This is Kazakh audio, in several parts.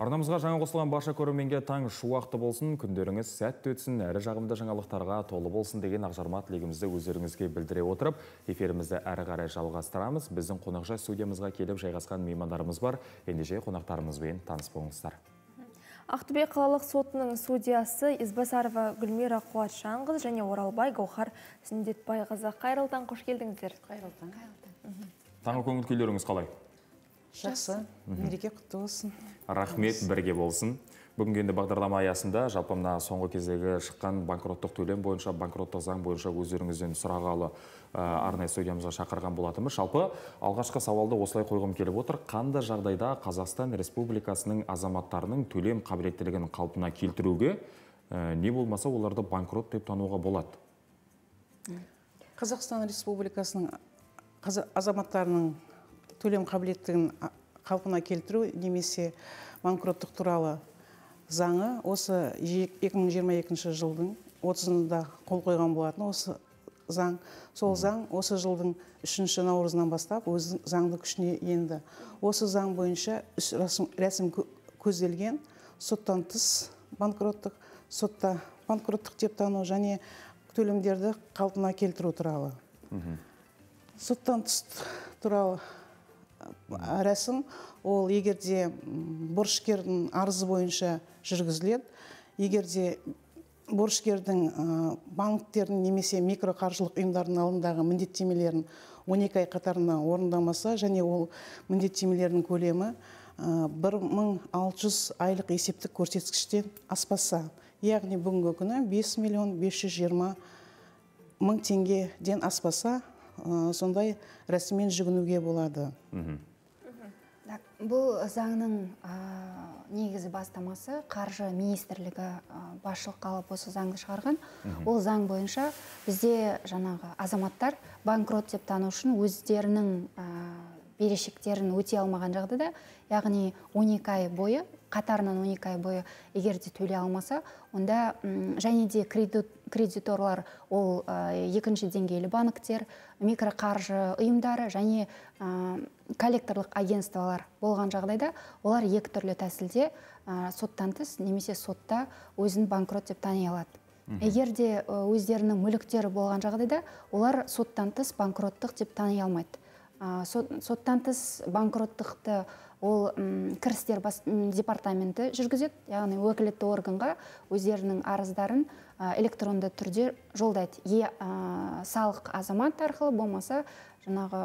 Арнамызға жаңа қосылған барша көрерменге таң шуақты болсын, күндеріңіз сәтті өтсін, әрі жағымды жаңалықтарға толы болсын деген ақжарма тілегімізді өздеріңізге білдіре отырып, эфирімізді әрі қарай жалғастырамыз. Біздің қонақжай студиямызға келіп жайғасқан меймандарымыз бар. Ендеше қонақтарымызбен таныс болыңыздар. Ақтөбе қалалық сотының судьясы Избасарова Гүлмира Қуатшанқыз және Оралбай Гаухар Сүндетбайқызы. Қайырлтан, қош келдіңіздер. Қайырлтан. Таңғы көңіл күйлеріңіз қалай? Жақсы. Мереке құтты болсын. Рахмет, бірге болсын. Бүгінгі енді бағдарлама аясында жалпымна соңғы кездегі шыққан банкроттық төлем бойынша, банкроттық заң бойынша өздеріңізден сұрағалы арнайы студиямызға шақырған болатынбыз. Жалпы алғашқы сауалды осылай қойғым келіп отыр. Қандай жағдайда Қазақстан Республикасының азаматтарының төлем қабілеттілігін қалпына келтіруге, не болмаса оларды банкрот деп тануға болады? Қазақстан Республикасының азаматтарының төлем қабілеттілігін қалпына келтіру немесе банкроттық туралы заңы осы 2022 жылдың 30-ында қол қойған болатын. Осы заң, сол заң осы жылдың 3-ші наурызынан бастап өз заңды күшіне енді. Осы заң бойынша үш рәсім көзделген: соттан тыс банкроттық, сотта банкроттық деп тану және төлемдерді қалпына келтіру туралы. Соттан тыс туралы рәсім ол егерде борышкердің арызы бойынша жүргізіледі, егерде борышкердің банктердің немесе микроқаржылық ұйымдардың алдындағы міндеттемелерін 12 ай қатарына орындамаса және ол міндеттемелердің көлемі 1600 айлық есептік көрсеткіштен аспаса, яғни бүгінгі күні 5 520 000 теңгеден аспаса, сондай рәсіммен жүгінуге болады. Бұл заңның негізі бастамасы қаржы министрлігі басшылық алып осы заңды шығарған. Ол заң бойынша бізде жаңағы азаматтар банкрот деп тану үшін өздерінің берешектерін өте алмаған жағдайда, яғни 12 ай бойы, қатарынан 12 ай бойы егер де төлей алмаса, онда және де кредиторлар, ол екінші деңгейлі банктер, микроқаржы ұйымдары және коллекторлық агентстволар болған жағдайда олар екі түрлі тәсілде соттан тыс немесе сотта өзін банкрот деп тани алады. Егер де өздерінің мүліктері болған жағдайда олар соттан тыс банкроттық деп тани алмайды. Соттан тыс банкроттықты ол кірістер департаменті жүргізеді, яғни өкілетті органға өздерінің арыздарын электронды түрде жолдайды. Салық азамат арқылы болмаса, жаңағы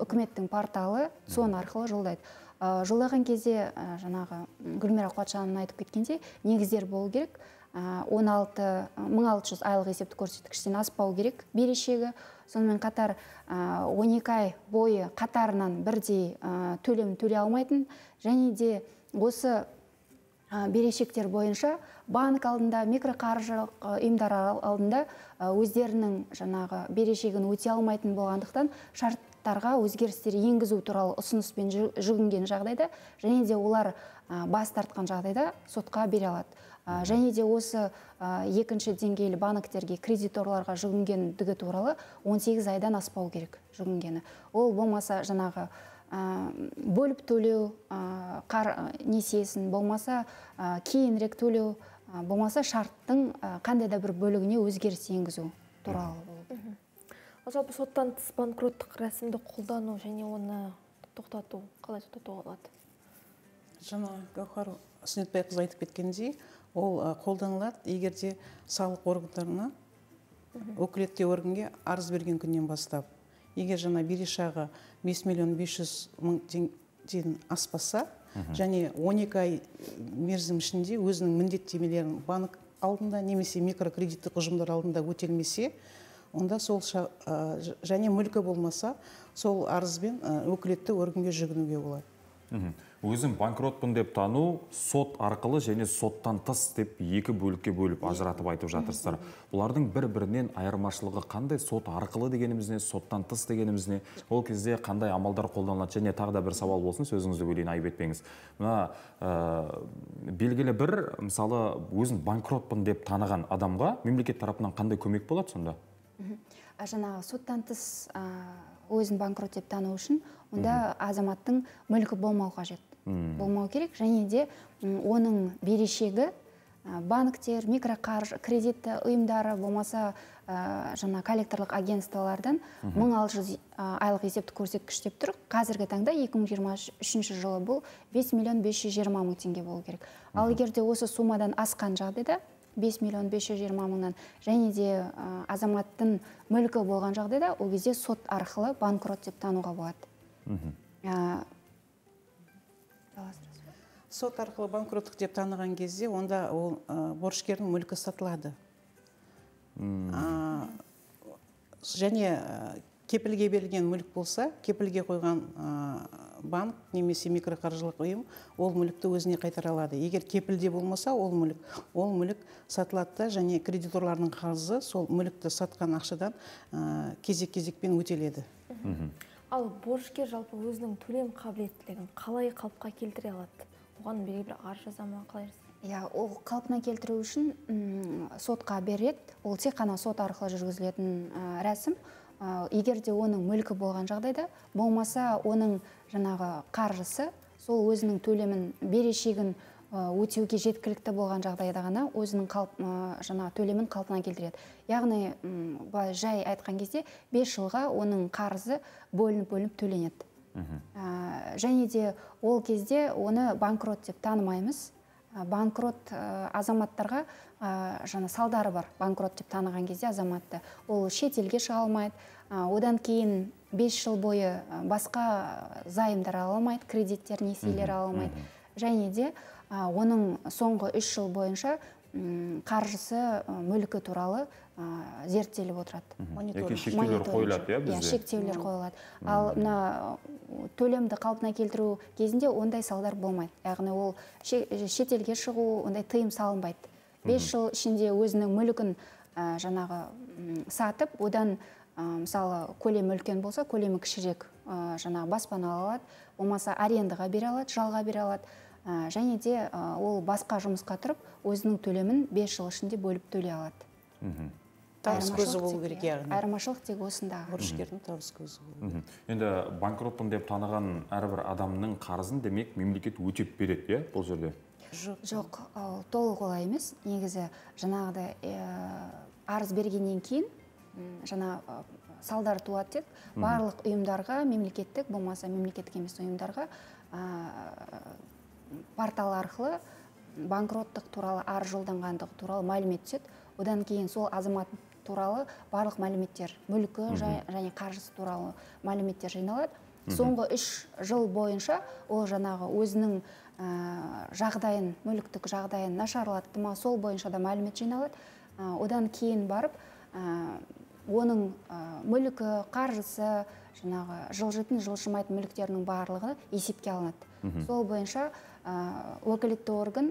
үкіметтің порталы сон арқылы жолдайды. Жолдаған кезде, жаңағы Гүлмира Қуатшанқызы айтып кеткенде, негіздер болу керек. 1600 айлық есепті көрсеткіштен аспау керек берешегі. Сонымен қатар 12 ай бойы қатарынан бірдей төлем төлей алмайтын және де осы берешектер бойынша банк алдында, микроқаржылық ұйымдар алдында өздерінің жаңағы берешегін өте алмайтын болғандықтан шарттарға өзгерістер енгізу туралы ұсыныспен жүгінген жағдайда және де олар бас тартқан жағдайда сотқа бере алады. Және де осы екінші деңгейлі банктерге, кредиторларға жүгінгендігі туралы 18 айдан аспау керек жүгінгені. Ол болмаса жаңағы бөліп төлеу, несиесін болмаса кейінірек төлеу, болмаса шарттың қандай да бір бөлігіне өзгеріс енгізу туралы болды. Жалпы соттан тыс банкроттық рәсімді қолдану және оны тоқтату қалай тоқтату болады? Жаңа Гаухар Сүндетбайқызы айтып кеткендей, ол қолданылады, егерде салық органдарына, өкілетті органге арыз берген күннен бастап. Егер жаңа берешегі 5 500 000 аспаса, және 12 ай мерзім ішінде өзінің міндеттемелерін банк алдында немесе микрокредиттік ұжымдар алдында өтелмесе, онда сол және мүлкі болмаса, сол арызбен өкілетті органге жүгінуге болады. Өзін банкротпын деп тану, сот арқылы және соттан тыс деп екі бөлікке бөліп ажыратып айтып жатырсыздар. Бұлардың бір-бірінен айырмашылығы қандай? Сот арқылы дегенімізіне, соттан тыс дегенімізіне, ол кезде қандай амалдар қолданылады? Және тағы да бір сауал болсын, сөзіңізді бөлейін, айып етпеңіз. Белгілі бір, мысалы, өзін банкротпын деп таныған адамға мемлекет тарапынан қандай көмек болады сонда? Жаңағы соттан тыс өзін банкрот деп тану үшін, онда азаматтың мүлкі болмау қажет. болмау керек. Және де оның берешегі банктер, микроқаржы, кредитті ұйымдары болмаса жаңа коллекторлық агентстволардан 1600 айлық есепті көрсеткіш деп тұр. Қазіргі таңда 2023 жылы бұл 5 520 000 теңге болу керек. Ал егер де осы суммадан асқан жағдайда 5 520 000-нан және де азаматтың мүлкі болған жағдайда ол кезде сот арқылы банкрот деп тануға болады. Сот арқылы банкроттық деп таныған кезде онда ол борышкердің мүлкі сатылады. Және кепілге берілген мүлік болса, кепілге қойған банк немесе микроқаржылық ұйым ол мүлікті өзіне қайтара алады. Егер кепілде болмаса, ол мүлік сатылады, және кредиторлардың қарызы сол мүлікті сатқан ақшадан кезек-кезекпен өтеледі. Ал борышкер жалпы өзінің төлем қабілеттілігін қалай қалыпқа келтіре алады? Оған белгілі қаржы заман қалайсыз? Ол қалпына келтіру үшін сотқа береді. Ол тек қана сот арқылы жүргізілетін рәсім. Егер де оның мүлкі болған жағдайда, болмаса оның жаңағы қаржысы, сол өзінің төлемін, берешегін өтеуге жеткілікті болған жағдайда ғана өзінің жаңағы төлемін қалпына келтіреді. Яғни, былай жай айтқан кезде 5 жылға оның қарызы бөлініп-бөлініп төленеді. Және де ол кезде оны банкрот деп танымаймыз. Банкрот азаматтарға жаңа салдары бар. Банкрот деп таныған кезде азаматты ол шетелге шыға алмайды, одан кейін 5 жыл бойы басқа займдар ала алмайды, кредиттер, несиелер ала алмайды. Және де оның соңғы 3 жыл бойынша қаржысы, мүлкі туралы зерттеліп отырады. Шектеулер қойылады. Ал төлемді қалпына келтіру кезінде ондай салдар болмайды. Яғни ол шетелге шығу, ондай тыйым салынбайды. 5 жыл ішінде өзінің мүлкін жаңағы сатып, одан мысалы көлемі үлкен болса, көлемі кішірек жаңағы баспана алады, болмаса арендаға бере алады, жалға бере алады. Және де ол басқа жұмысқа тұрып, өзінің төлемін 5 жыл ішінде бөліп төлей алады. Табыс көзі болу керек, яғни. Айырмашылық тек осындағы. Борышкердің табыс көзі болу керек. Енді банкротпын деп таныған әрбір адамның қарызын, демек, мемлекет өтеп береді, бұл жерде? Жоқ, толық олай емес. Негізі, жаңағыдай арыз бергеннен кейін, жаңа салдар туады тек, барлық ұйымдарға, мемлекеттік, болмаса мемлекеттік емес ұйымдарға портал арқылы банкроттық туралы арыз жолданғандық туралы мәлімет түседі. Одан кейін сол азамат туралы барлық мәліметтер, мүлкі және қаржысы туралы мәліметтер жиналады. Соңғы 3 жыл бойынша ол жаңағы өзінің жағдайын, мүліктік жағдайын нашарлатты ма, сол бойынша да мәлімет жиналады. Одан кейін барып, оның мүлкі, қаржысы, жылжитын, жылжымайтын мүліктерінің барлығы есепке алынады. Сол бойынша өкілетті орган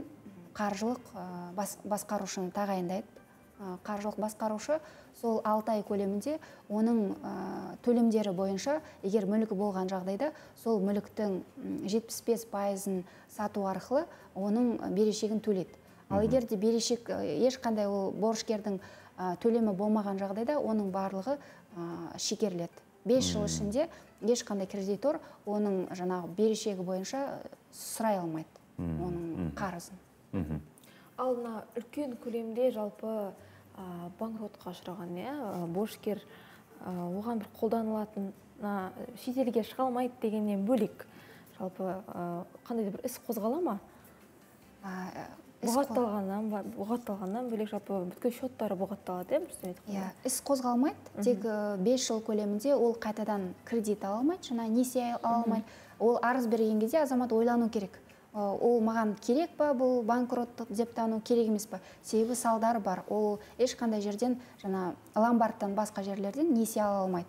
қаржылық басқарушыны тағайындайды. Қаржылық басқарушы сол 6 ай көлемінде оның төлемдері бойынша, егер мүлікі болған жағдайда, сол мүліктің 75%-ын сату арқылы оның берешегін төлейді. Ал егер де берешек ешқандай ол борышкердің төлемі болмаған жағдайда, оның барлығы шегеріледі. 5 жыл ішінде ешқандай кредитор оның жаңағы берешегі бойынша сұрай алмайды, оның қарызын. Ал үлкен көлемде жалпы банкротқа ұшыраған борышкер, оған бір қолданылатын шетелге шыға алмайды дегеннен бөлек жалпы қандай бір іс қозғала ма? Бұғатталғаннан бөлек жалпы бүткіл шоттары бұғатталады, іс қозғалмайды. Тек 5 жыл көлемінде ол қайтадан кредит алмайды, жаңа несие алмайды. Ол арыз берген кезде азамат ойлану керек. Ол маған керек па, бұл банкроттық деп тану керек емес па? Себебі салдары бар. Ол ешқандай жерден, жаңа ломбардтан басқа жерлерден несие ала алмайды.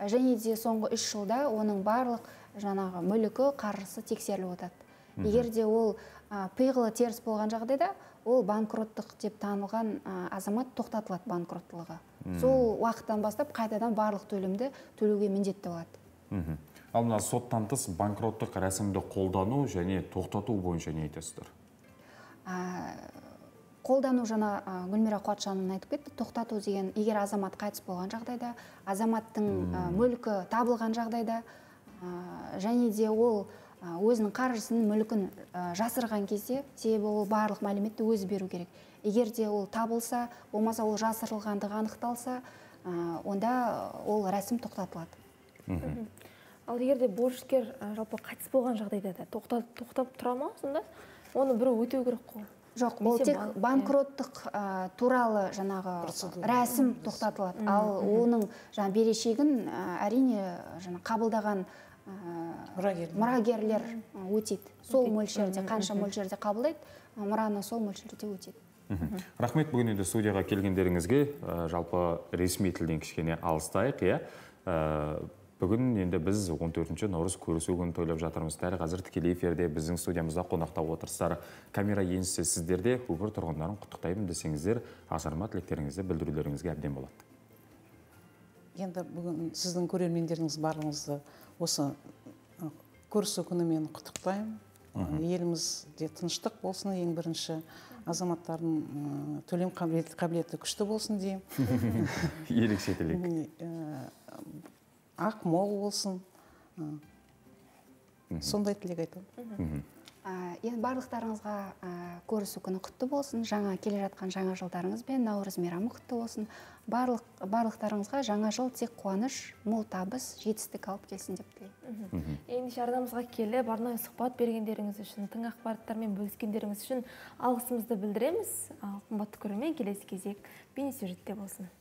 Және де соңғы 3 жылда оның барлық жаңағы мүлкі, қаржысы тексеріліп отырады. Егер де ол пиғылы теріс болған жағдайда, ол банкроттық деп танылған азамат тоқтатылады банкроттылығы. Сол уақыттан бастап қайтадан барлық төлемді төлеуге міндетті болады. Ал мына соттан тыс банкроттық рәсімді қолдану және тоқтату бойынша не айтасыздар? Қолдану, жаңа Гүлмира Қуатжанова айтып кетті, тоқтату деген егер азамат қайтыс болған жағдайда, азаматтың мүлкі табылған жағдайда, және де ол өзінің қаржысын, мүлкін жасырған кезде, себебі ол барлық мәліметті өзі беру керек. Егер де ол табылса, болмаса ол жасырылғандығы анықталса, онда ол рәсім тоқтатылады. Ал егер де борышкер жалпы қайтыс болған жағдайда да тоқтап тұра ма, сонда оны бір өтеу керек қой. Жоқ, бұл тек банкроттық туралы жаңағы рәсім тоқтатылады. Ал оның жаңа берешегін әрине жаңа қабылдаған мұрагерлер өтеді. Сол мөлшерде, қанша мөлшерде қабылдайды, мұраны сол мөлшерде өтеді. Рахмет, бүгін енді студияға келгендеріңізге жалпы ресми тілден кішкене алыстайық. Бүгін енді біз 14-ші наурыз көрісу күнін тойлап жатырмыз. Дәл қазір тікелей эфирде біздің студиямызда қонақта отырсыздар. Камера еншісі сіздерде. Өңір тұрғындарын құттықтаймын десеңіздер, ажырма тілектеріңізді білдірулеріңізге әбден болады. Енді бүгін сіздің көрермендеріңіз барлығыңызды осы көрісу күнімен құттықтаймын. Елімізде тыныштық болсын, ең бірінші азаматтардың төлем қабілеті күшті болсын деймін. Ерекше тілек. Ақ мол болсын. Сондай тілек айтамын. Енді барлықтарыңызға көрісу күні құтты болсын, жаңа келе жатқан жаңа жылдарыңыз бен наурыз мейрамы құтты болсын. Барлықтарыңызға жаңа жыл тек қуаныш, мол табыс, жетістік алып келсін деп тілеймін. Ендеше арнамызға келіп, арнайы сұхбат бергендеріңіз үшін, тың ақпараттармен бөліскендеріңіз үшін алғысымызды білдіреміз. Қымбатты көрермен, келесі кезек бейнесюжетте болсын.